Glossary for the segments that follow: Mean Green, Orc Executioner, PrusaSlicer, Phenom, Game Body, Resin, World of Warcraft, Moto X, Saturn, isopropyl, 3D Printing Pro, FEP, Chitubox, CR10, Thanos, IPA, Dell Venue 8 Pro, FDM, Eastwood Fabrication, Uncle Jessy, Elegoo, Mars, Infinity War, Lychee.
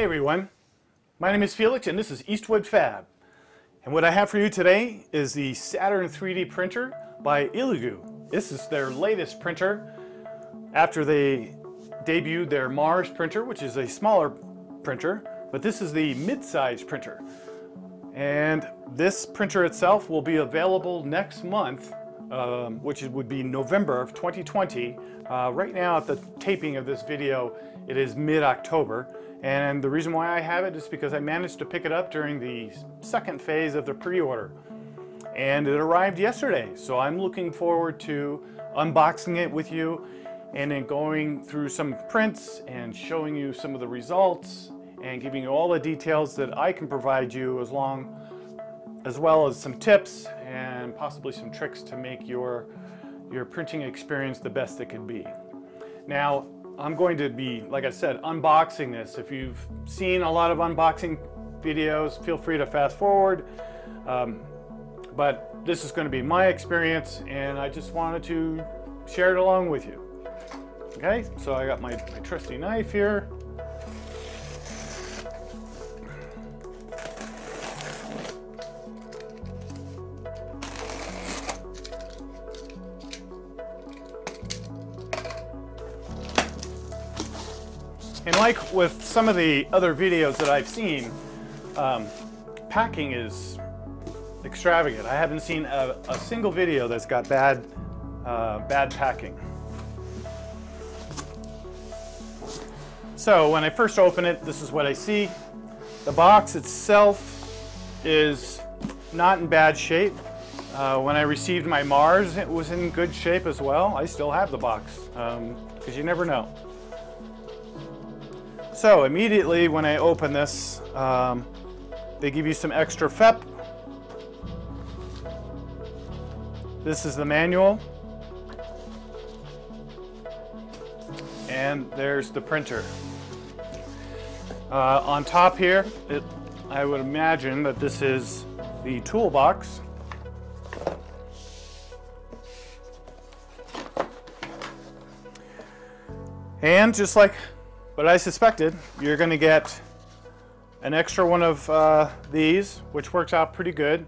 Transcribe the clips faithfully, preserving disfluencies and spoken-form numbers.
Hey everyone, my name is Felix and this is Eastwood Fab. And what I have for you today is the Saturn three D printer by Elegoo. This is their latest printer after they debuted their Mars printer, which is a smaller printer, but this is the mid-size printer. And this printer itself will be available next month, um, which would be November of twenty twenty. Uh, right now at the taping of this video, it is mid-October. And the reason why I have it is because I managed to pick it up during the second phase of the pre-order. And it arrived yesterday, so I'm looking forward to unboxing it with you and then going through some prints and showing you some of the results and giving you all the details that I can provide you, as long as well as some tips and possibly some tricks to make your, your printing experience the best it could be. Now, I'm going to be, like I said, unboxing this. If you've seen a lot of unboxing videos, feel free to fast forward. Um, but this is going to be my experience, and I just wanted to share it along with you. Okay, so I got my, my trusty knife here. And like with some of the other videos that I've seen, um, packing is extravagant. I haven't seen a, a single video that's got bad, uh, bad packing. So when I first open it, this is what I see. The box itself is not in bad shape. Uh, when I received my Mars, it was in good shape as well. I still have the box, um, because you never know. So immediately when I open this, um, they give you some extra F E P. This is the manual. And there's the printer. Uh, on top here, it, I would imagine that this is the toolbox. And just like But I suspected, you're going to get an extra one of uh, these, which works out pretty good.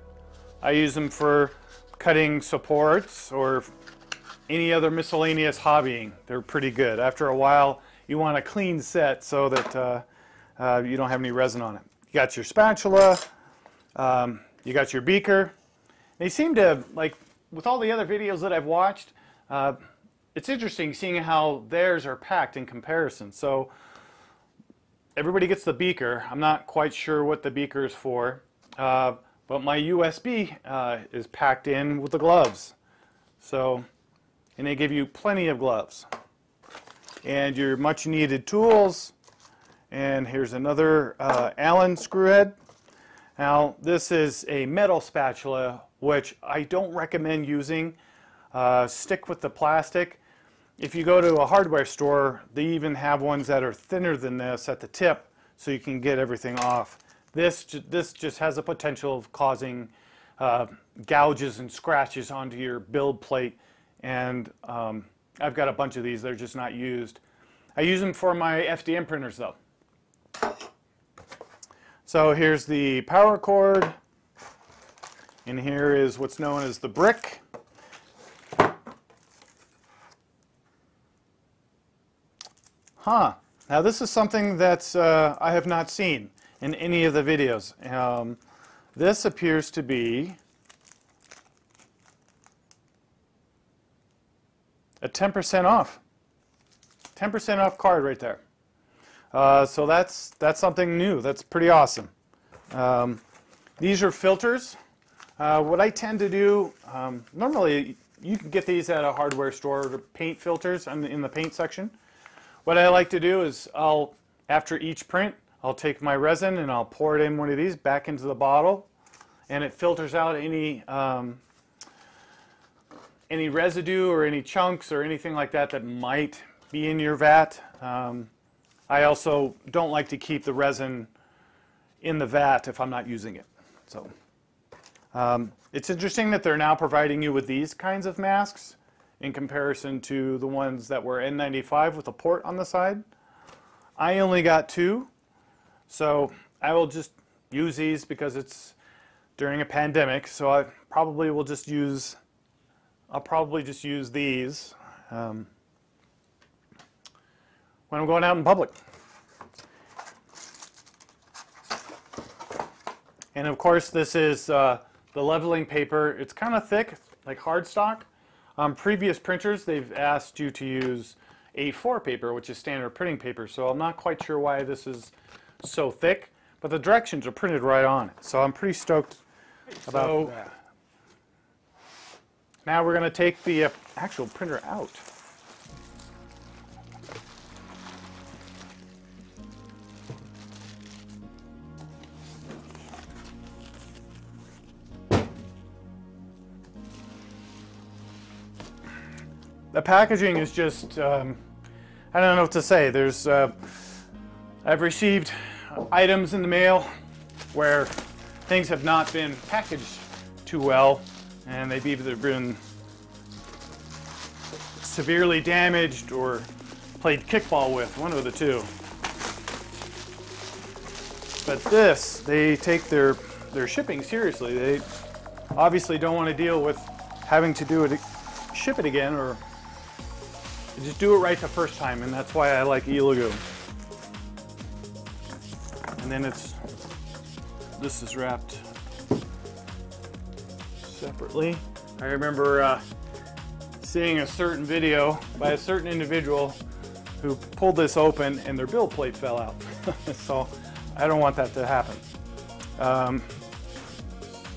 I use them for cutting supports or any other miscellaneous hobbying. They're pretty good. After a while, you want a clean set so that uh, uh, you don't have any resin on it. You got your spatula, um, you got your beaker. They seem to, like with all the other videos that I've watched, uh, it's interesting seeing how theirs are packed in comparison. So everybody gets the beaker. I'm not quite sure what the beaker is for, uh, but my U S B uh, is packed in with the gloves. So, and they give you plenty of gloves. And your much needed tools. And here's another uh, Allen screw head. Now this is a metal spatula, which I don't recommend using. Uh, stick with the plastic. If you go to a hardware store, they even have ones that are thinner than this at the tip, so you can get everything off. This, this just has the potential of causing uh, gouges and scratches onto your build plate, and um, I've got a bunch of these. They're just not used. I use them for my F D M printers though. So here's the power cord, and here is what's known as the brick. Huh. Now this is something that uh, I have not seen in any of the videos. Um, this appears to be a ten percent off. ten percent off card right there. Uh, so that's, that's something new. That's pretty awesome. Um, these are filters. Uh, what I tend to do, um, normally you can get these at a hardware store, to paint filters in the, in the paint section. What I like to do is I'll, after each print, I'll take my resin and I'll pour it in one of these back into the bottle, and it filters out any um, any residue or any chunks or anything like that that might be in your vat. Um, I also don't like to keep the resin in the vat if I'm not using it. So um, it's interesting that they're now providing you with these kinds of masks in comparison to the ones that were N ninety-five with a port on the side. I only got two, So I will just use these because it's during a pandemic, so I probably will just use, I'll probably just use these um, when I'm going out in public. And of course this is uh, the leveling paper. It's kind of thick, like hardstock. Um, previous printers, they've asked you to use A four paper, which is standard printing paper, so I'm not quite sure why this is so thick, but the directions are printed right on it, so I'm pretty stoked about so, that. Now we're going to take the uh, actual printer out. The packaging is just, um, I don't know what to say. There's, uh, I've received items in the mail where things have not been packaged too well, and they've either been severely damaged or played kickball with, one of the two. But this, they take their, their shipping seriously. They obviously don't want to deal with having to do it, ship it again, or just do it right the first time, and that's why I like Elegoo. And then it's, this is wrapped separately. I remember uh, seeing a certain video by a certain individual who pulled this open and their bill plate fell out. So I don't want that to happen. Um,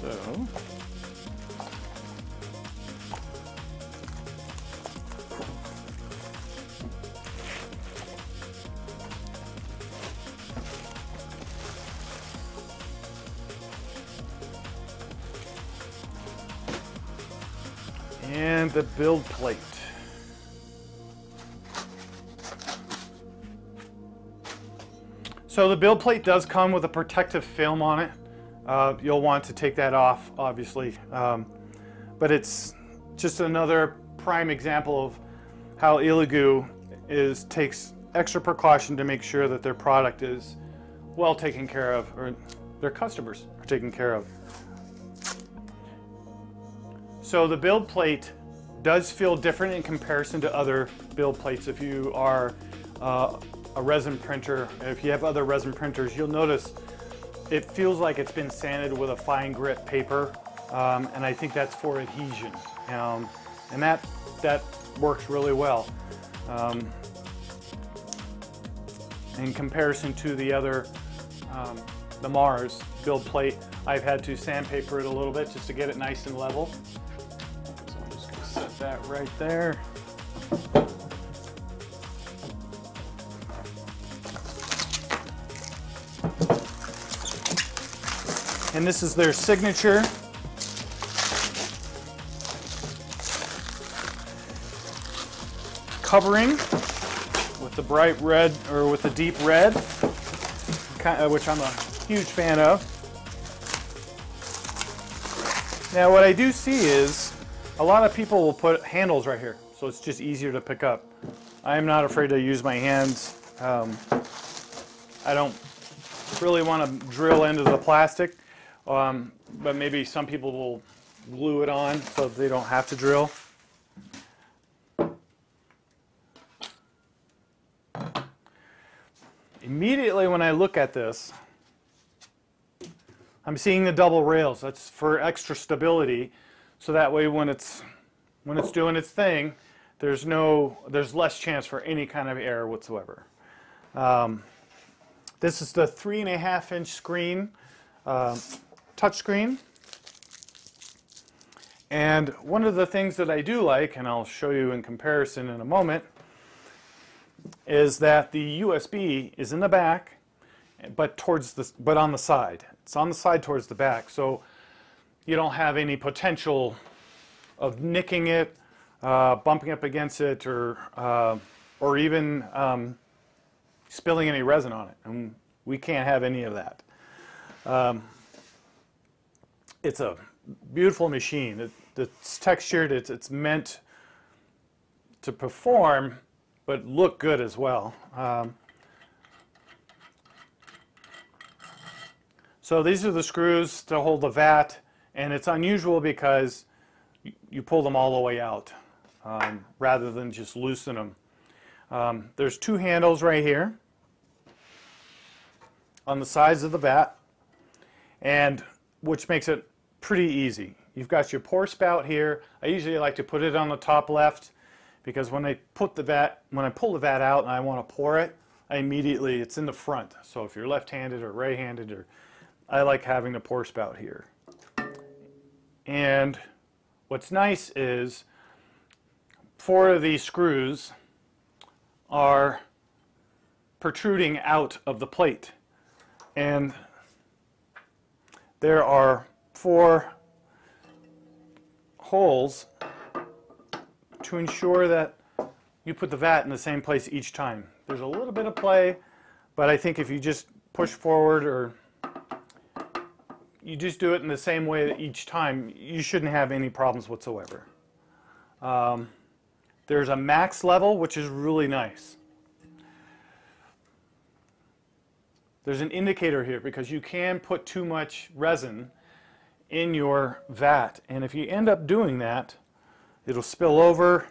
so. And the build plate. So the build plate does come with a protective film on it. Uh, you'll want to take that off, obviously. Um, but it's just another prime example of how Elegoo is takes extra precaution to make sure that their product is well taken care of, or their customers are taken care of. So the build plate does feel different in comparison to other build plates. If you are uh, a resin printer, if you have other resin printers, you'll notice it feels like it's been sanded with a fine grit paper, um, and I think that's for adhesion, um, and that that works really well um, in comparison to the other um, the Mars build plate. I've had to sandpaper it a little bit just to get it nice and level. Set that right there. And this is their signature. Covering with the bright red, or with the deep red, which I'm a huge fan of. Now what I do see is a lot of people will put handles right here, so it's just easier to pick up. I am not afraid to use my hands. Um, I don't really want to drill into the plastic, um, but maybe some people will glue it on so they don't have to drill. Immediately when I look at this, I'm seeing the double rails. That's for extra stability. So that way when it's when it's doing its thing, there's no there's less chance for any kind of error whatsoever. Um, this is the three and a half inch screen, uh, touch screen. And one of the things that I do like, and I'll show you in comparison in a moment, is that the U S B is in the back, but towards the but on the side. It's on the side towards the back. So you don't have any potential of nicking it, uh, bumping up against it, or uh, or even um, spilling any resin on it. And we can't have any of that. Um, it's a beautiful machine. It, it's textured. It's it's meant to perform, but look good as well. Um, So these are the screws to hold the vat, and it's unusual because you pull them all the way out um, rather than just loosen them. Um, there's two handles right here on the sides of the vat, and which makes it pretty easy. You've got your pour spout here. I usually like to put it on the top left because when I put the vat, when I pull the vat out and I want to pour it, I immediately, it's in the front. So if you're left-handed or right-handed, or I like having the pour spout here. And what's nice is four of these screws are protruding out of the plate, and there are four holes to ensure that you put the vat in the same place each time. There's a little bit of play, but I think if you just push forward or you just do it in the same way each time, you shouldn't have any problems whatsoever. Um, there's a max level, which is really nice. There's an indicator here because you can put too much resin in your vat, and if you end up doing that, it'll spill over.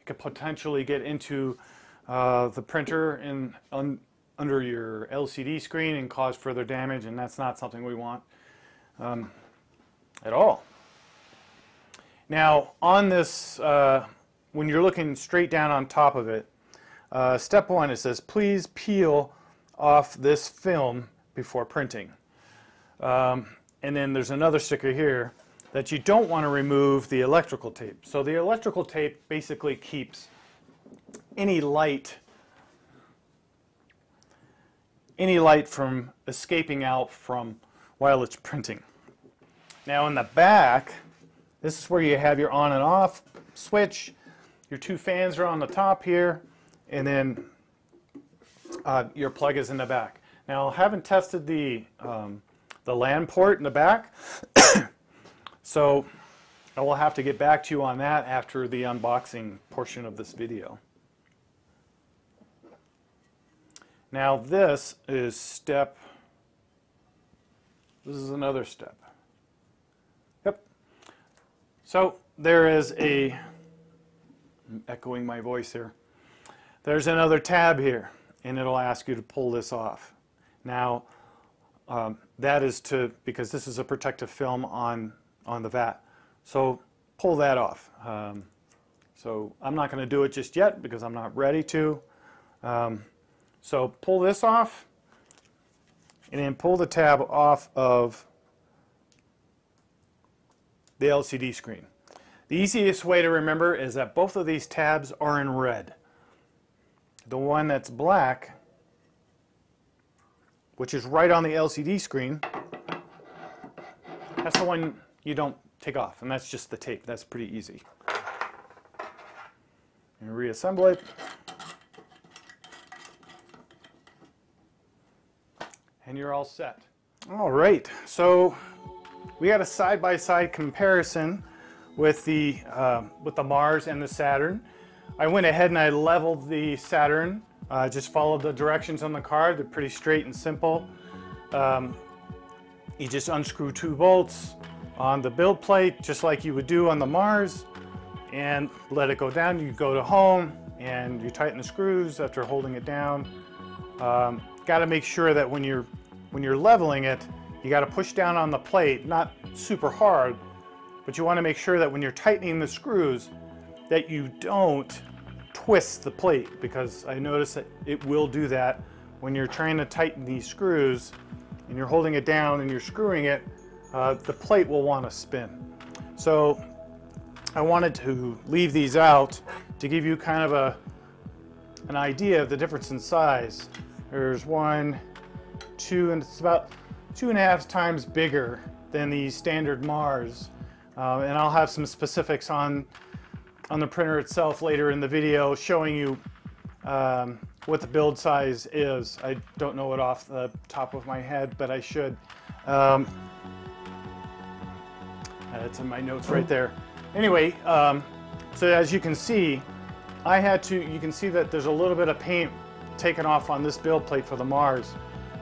It could potentially get into uh, the printer and un under your L C D screen and cause further damage, and that's not something we want um, at all. Now, on this, uh, when you're looking straight down on top of it, uh, step one, it says, please peel off this film before printing. Um, and then there's another sticker here that you don't want to remove the electrical tape. So the electrical tape basically keeps any light any light from escaping out from while it's printing. Now in the back, this is where you have your on and off switch. Your two fans are on the top here, and then Uh, your plug is in the back. Now, I haven't tested the um, the LAN port in the back, so I will have to get back to you on that after the unboxing portion of this video. Now, this is step. This is another step. Yep. So there is a. I'm echoing my voice here. There's another tab here, and it'll ask you to pull this off. Now, um, that is to, because this is a protective film on, on the vat. So pull that off. Um, so I'm not gonna do it just yet because I'm not ready to. Um, so pull this off, and then pull the tab off of the L C D screen. The easiest way to remember is that both of these tabs are in red. The one that's black, which is right on the L C D screen, that's the one you don't take off, and that's just the tape. That's pretty easy. And reassemble it. And you're all set. All right, so we had a side-by-side comparison with the, uh, with the Mars and the Saturn. I went ahead and I leveled the Saturn. I uh, just followed the directions on the card. They're pretty straight and simple. Um, you just unscrew two bolts on the build plate, just like you would do on the Mars, and let it go down. You go to home and you tighten the screws after holding it down. Um, got to make sure that when you're when you're leveling it, you got to push down on the plate, not super hard, but you want to make sure that when you're tightening the screws, that you don't twist the plate, because I noticed that it will do that when you're trying to tighten these screws and you're holding it down and you're screwing it, uh, the plate will want to spin. So I wanted to leave these out to give you kind of a an idea of the difference in size. There's one, two, and it's about two and a half times bigger than the standard Mars. Uh, and I'll have some specifics on on the printer itself later in the video, showing you um, what the build size is. I don't know it off the top of my head, but I should. Um, it's in my notes right there. Anyway, um, so as you can see, I had to, you can see that there's a little bit of paint taken off on this build plate for the Mars.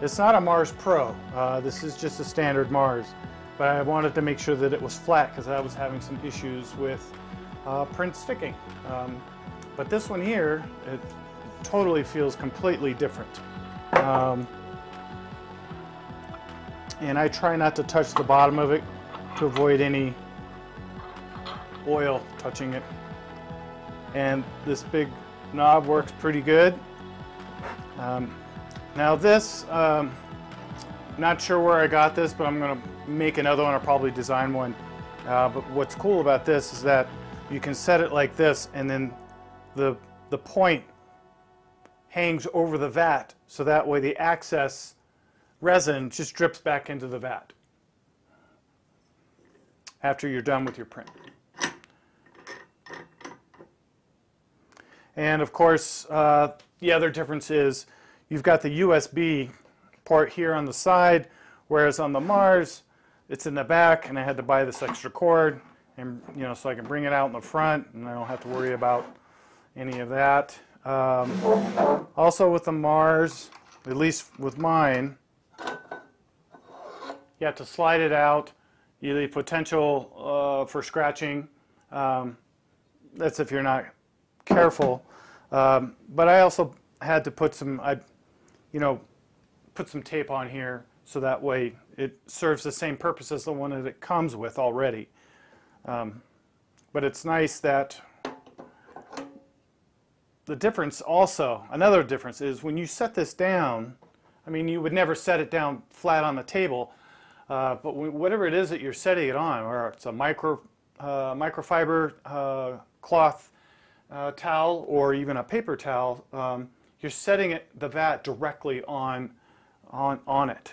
It's not a Mars Pro. Uh, this is just a standard Mars, but I wanted to make sure that it was flat because I was having some issues with uh, print sticking. Um, but this one here, it totally feels completely different. Um, and I try not to touch the bottom of it to avoid any oil touching it. And this big knob works pretty good. Um, now this, um, not sure where I got this, but I'm gonna make another one or probably design one. Uh, but what's cool about this is that you can set it like this and then the, the point hangs over the vat. So that way the excess resin just drips back into the vat after you're done with your print. And of course, uh, the other difference is you've got the U S B port here on the side, whereas on the Mars, it's in the back, and I had to buy this extra cord, and you know, so I can bring it out in the front, and I don't have to worry about any of that. Um, also with the Mars, at least with mine, you have to slide it out. You leave potential uh, for scratching. Um, that's if you're not careful. Um, but I also had to put some, I, you know, put some tape on here so that way it serves the same purpose as the one that it comes with already. Um, but it's nice that the difference also, another difference is when you set this down, I mean, you would never set it down flat on the table, uh, but whatever it is that you're setting it on, or it's a micro, uh, microfiber uh, cloth Uh, towel or even a paper towel, um, you're setting it, the vat directly on, on, on it.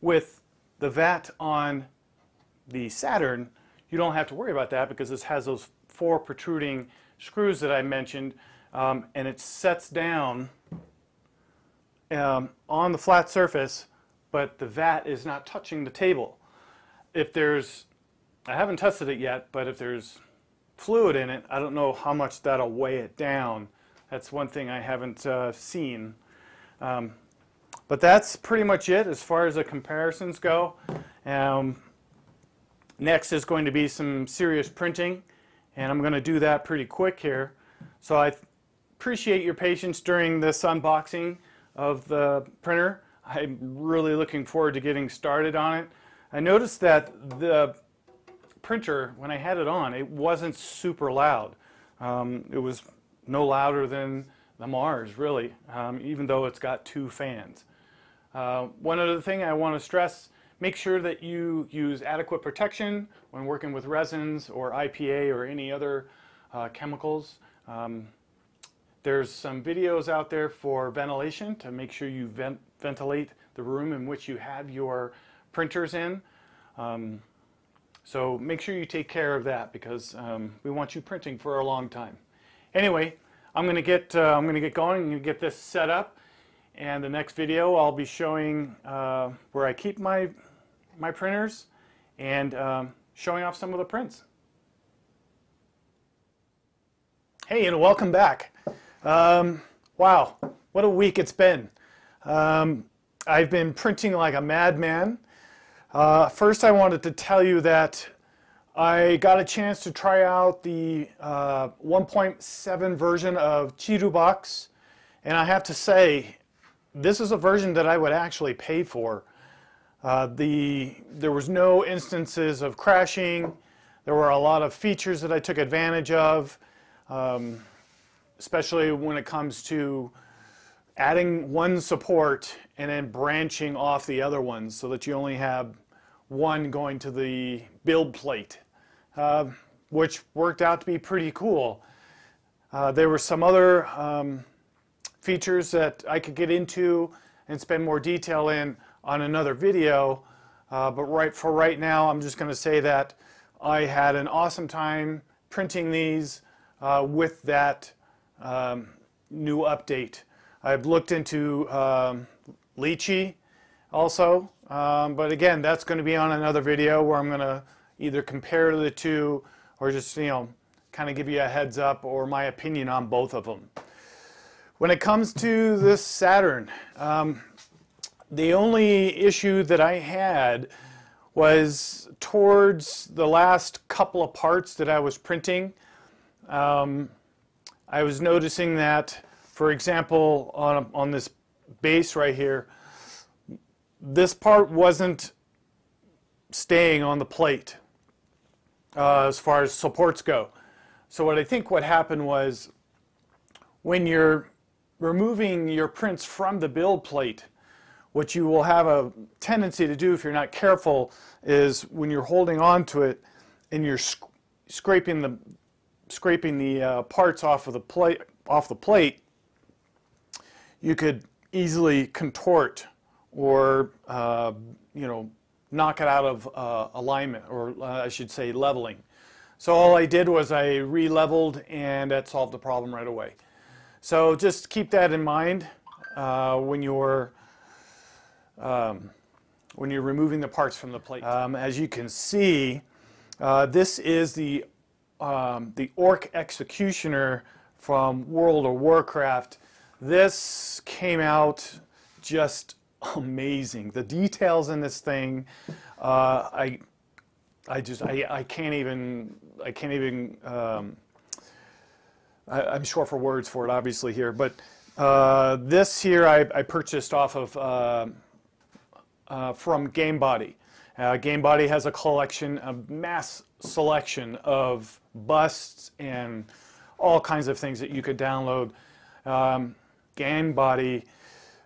With the vat on the Saturn, you don't have to worry about that because this has those four protruding screws that I mentioned, um, and it sets down um, on the flat surface, but the vat is not touching the table. If there's I haven't tested it yet, but if there's fluid in it, I don't know how much that'll weigh it down. That's one thing I haven't uh, seen. Um, but that's pretty much it as far as the comparisons go. Um, next is going to be some serious printing, and I'm going to do that pretty quick here. So I appreciate your patience during this unboxing of the printer. I'm really looking forward to getting started on it. I noticed that the printer, when I had it on, it wasn't super loud. Um, it was no louder than the Mars, really, um, even though it's got two fans. Uh, one other thing I want to stress, make sure that you use adequate protection when working with resins or I P A or any other uh, chemicals. Um, there's some videos out there for ventilation to make sure you vent ventilate the room in which you have your printers in. Um, So make sure you take care of that because um, we want you printing for a long time. Anyway, I'm going to get uh, I'm going to get going. I'm going to get this set up, and the next video I'll be showing uh, where I keep my my printers and um, showing off some of the prints. Hey, and welcome back. Um, wow, what a week it's been. Um, I've been printing like a madman. Uh, first, I wanted to tell you that I got a chance to try out the uh, one point seven version of Chitubox, and I have to say, this is a version that I would actually pay for. Uh, the there was no instances of crashing. There were a lot of features that I took advantage of, um, especially when it comes to adding one support and then branching off the other ones so that you only have one going to the build plate, uh, which worked out to be pretty cool. Uh, there were some other um, features that I could get into and spend more detail in on another video, uh, but right for right now I'm just going to say that I had an awesome time printing these uh, with that um, new update. I've looked into um, Lychee also, um, but again, that's going to be on another video where I'm going to either compare the two or just, you know, kind of give you a heads up or my opinion on both of them. When it comes to this Saturn, um, the only issue that I had was towards the last couple of parts that I was printing. Um, I was noticing that, for example, on, on this base right here, this part wasn't staying on the plate uh, as far as supports go. So what I think what happened was, when you're removing your prints from the build plate, what you will have a tendency to do if you're not careful is when you're holding on to it and you're sc scraping the scraping the uh, parts off of the plate off the plate, you could easily contort or uh, you know, knock it out of uh, alignment, or uh, I should say leveling. So all I did was I re-leveled, and that solved the problem right away. So just keep that in mind uh, when you're um, when you're removing the parts from the plate. Um, as you can see, uh, this is the um, the Orc Executioner from World of Warcraft. This came out just amazing. The details in this thing, uh, I I just I, I can't even I can't even. Um, I, I'm short for words for it, obviously, here, but uh, this here I, I purchased off of uh, uh, from Game Body. Uh, Game Body has a collection, a mass selection of busts and all kinds of things that you could download. Um, Game Body,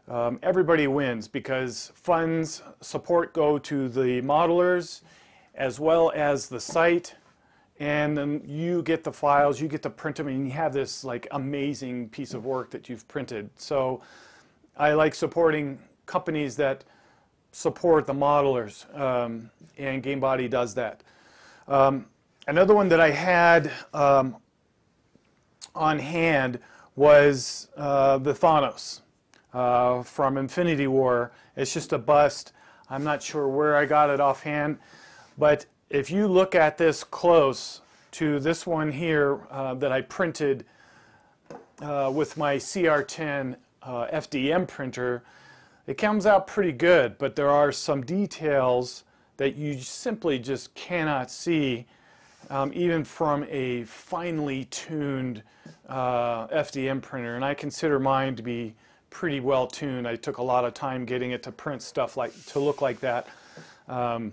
um, everybody wins, because funds support go to the modelers as well as the site. And then you get the files, you get to print them, and you have this like amazing piece of work that you've printed. So I like supporting companies that support the modelers, um, and Game Body does that. Um, another one that I had um, on hand was uh, the Thanos uh, from Infinity War. It's just a bust. I'm not sure where I got it offhand, but if you look at this close to this one here uh, that I printed uh, with my C R ten uh, F D M printer, it comes out pretty good, but there are some details that you simply just cannot see um, even from a finely tuned uh, F D M printer, and I consider mine to be pretty well tuned. I took a lot of time getting it to print stuff like to look like that. Um,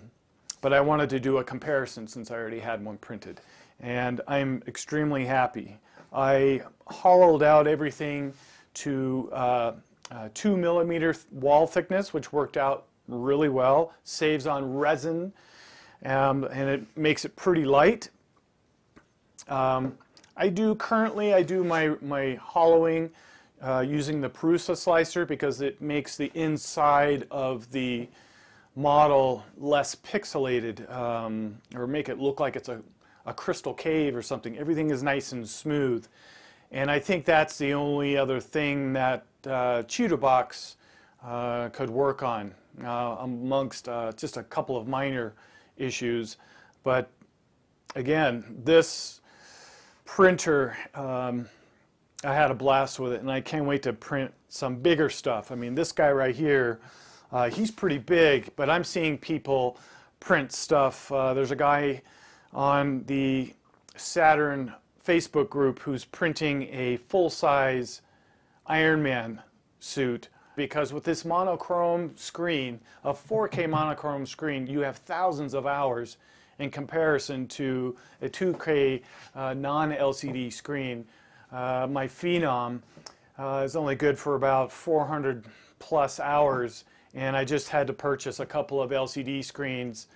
But I wanted to do a comparison since I already had one printed. And I'm extremely happy. I hollowed out everything to uh, uh, two millimeter th wall thickness, which worked out really well. Saves on resin, um, and it makes it pretty light. Um, I do currently, I do my, my hollowing uh, using the PrusaSlicer, because it makes the inside of the model less pixelated, um, or make it look like it's a, a crystal cave or something. Everything is nice and smooth, and I think that's the only other thing that uh, Chitubox uh, could work on, uh, amongst uh, just a couple of minor issues. But again, this printer, um, I had a blast with it, and I can't wait to print some bigger stuff. I mean, this guy right here, Uh, he's pretty big, but I'm seeing people print stuff. Uh, there's a guy on the Saturn Facebook group who's printing a full-size Iron Man suit, because with this monochrome screen, a four K monochrome screen, you have thousands of hours in comparison to a two K uh, non L C D screen. Uh, my Phenom uh, is only good for about four hundred plus hours, and I just had to purchase a couple of L C D screens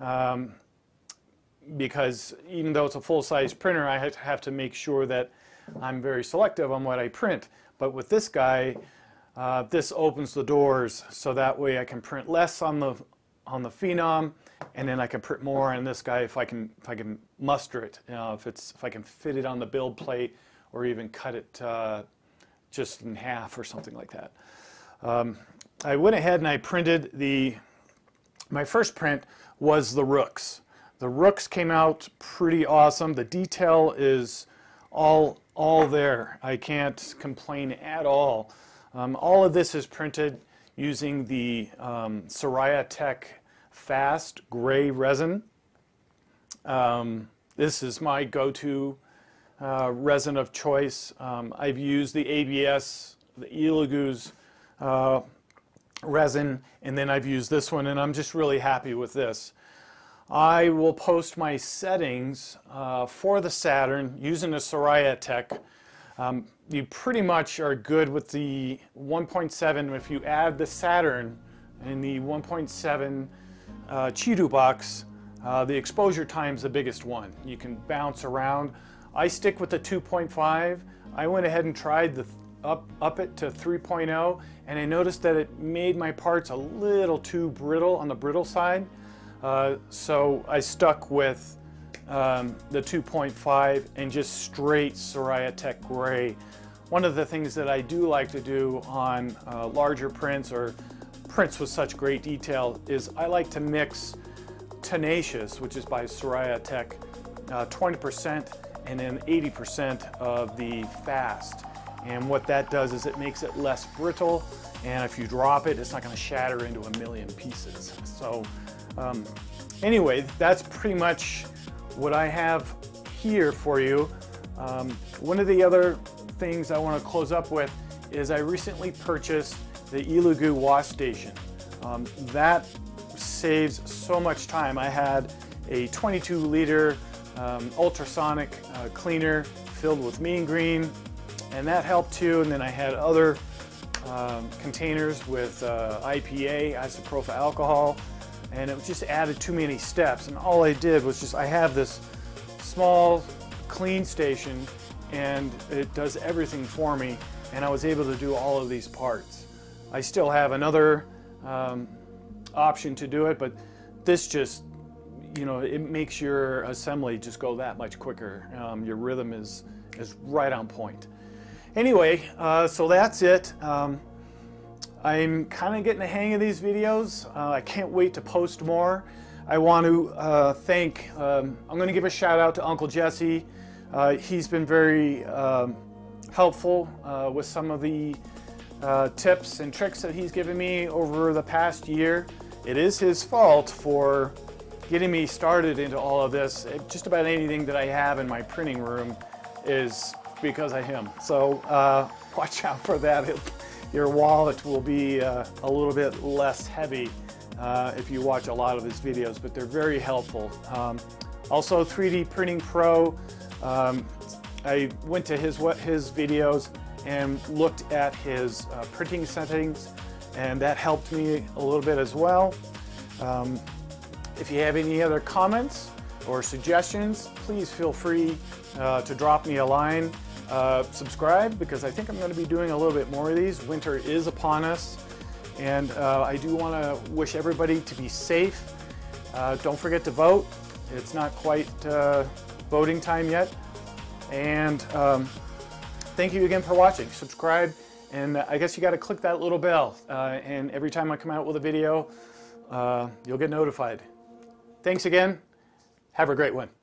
um, because even though it's a full-size printer, I have to make sure that I'm very selective on what I print. But with this guy, uh, this opens the doors, so that way I can print less on the on the Phenom, and then I can print more on this guy if I can if I can muster it, you know, if it's if I can fit it on the build plate, or even cut it uh, just in half or something like that. Um, I went ahead and I printed the, my first print was the rooks. The rooks came out pretty awesome. The detail is all, all there. I can't complain at all. Um, all of this is printed using the um, Siraya Tech Fast Gray Resin. Um, this is my go-to uh, resin of choice. Um, I've used the A B S, the Elegoo's uh, resin, and then I've used this one, and I'm just really happy with this. I will post my settings uh, for the Saturn using the Siraya Tech. Um, you pretty much are good with the one point seven. If you add the Saturn and the one point seven uh, Chitubox, uh, the exposure time is the biggest one. You can bounce around. I stick with the two point five. I went ahead and tried the up, up it to three point oh, and I noticed that it made my parts a little too brittle on the brittle side. Uh, so I stuck with um, the two point five and just straight Siraya Tech gray. One of the things that I do like to do on uh, larger prints or prints with such great detail is I like to mix Tenacious, which is by Siraya Tech, uh, twenty percent and then eighty percent of the Fast. And what that does is it makes it less brittle, and if you drop it, it's not going to shatter into a million pieces. So. Um, anyway, that's pretty much what I have here for you. Um, one of the other things I want to close up with is I recently purchased the Elegoo wash station. Um, that saves so much time. I had a twenty-two liter um, ultrasonic uh, cleaner filled with Mean Green, and that helped too. And then I had other um, containers with uh, I P A, isopropyl alcohol. And it just added too many steps, and all I did was just, I have this small clean station and it does everything for me, and I was able to do all of these parts. I still have another um, option to do it, but this just, you know, it makes your assembly just go that much quicker. Um, your rhythm is, is right on point. Anyway, uh, so that's it. Um, I'm kind of getting the hang of these videos. Uh, I can't wait to post more. I want to uh, thank, um, I'm going to give a shout out to Uncle Jessy. Uh, he's been very um, helpful uh, with some of the uh, tips and tricks that he's given me over the past year. It is his fault for getting me started into all of this. It, just about anything that I have in my printing room is because of him. So uh, watch out for that. It, Your wallet will be uh, a little bit less heavy uh, if you watch a lot of his videos, but they're very helpful. Um, also, three D Printing Pro, um, I went to his, his videos and looked at his uh, printing settings, and that helped me a little bit as well. Um, if you have any other comments or suggestions, please feel free uh, to drop me a line. Uh, subscribe, because I think I'm going to be doing a little bit more of these. Winter is upon us, and uh, I do want to wish everybody to be safe. Uh, don't forget to vote. It's not quite uh, voting time yet. And um, thank you again for watching. Subscribe, and I guess you got to click that little bell, uh, and every time I come out with a video, uh, you'll get notified. Thanks again. Have a great one.